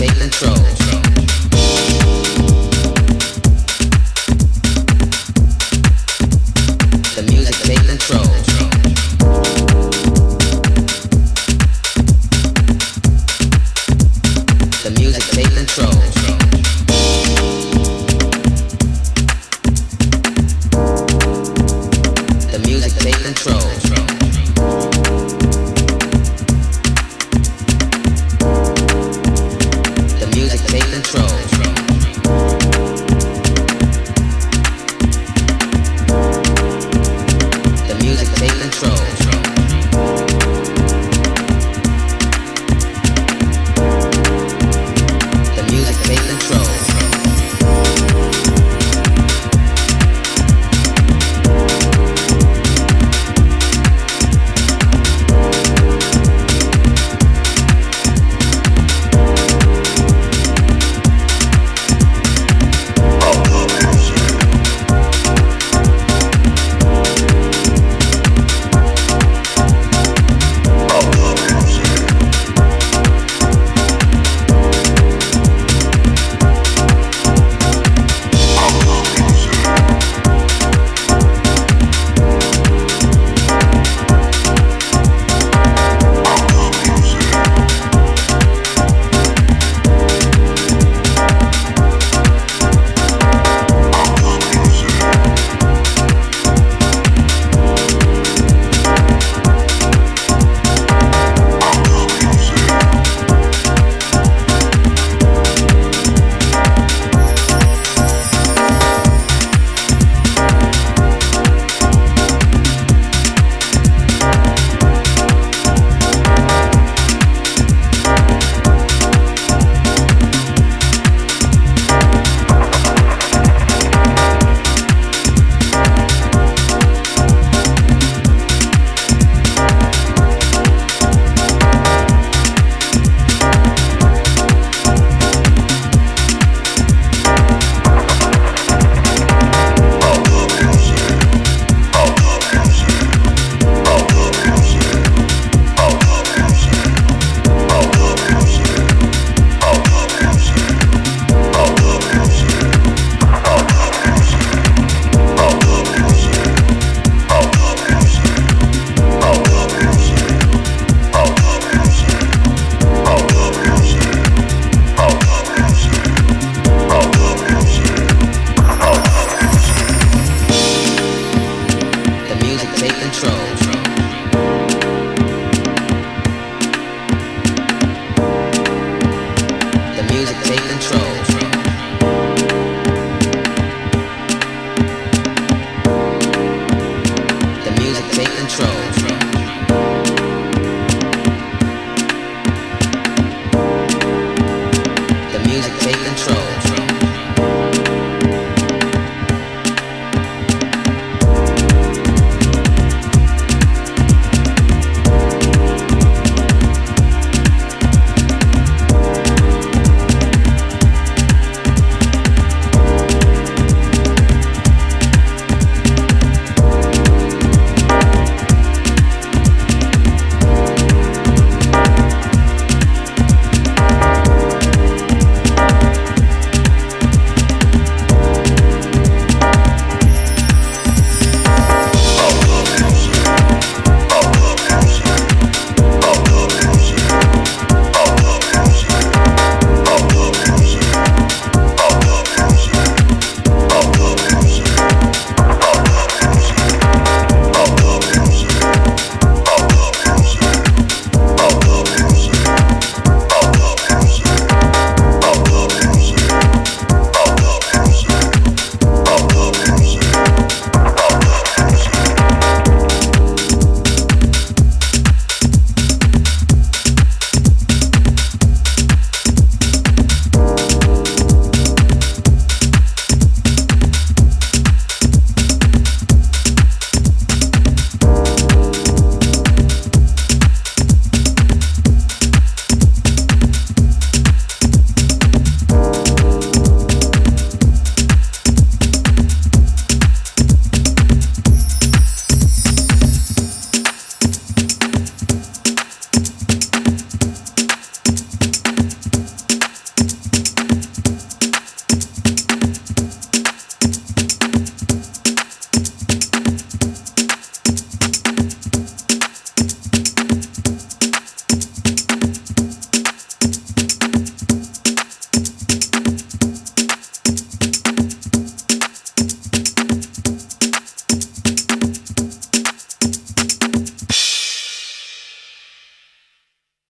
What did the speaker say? Take control.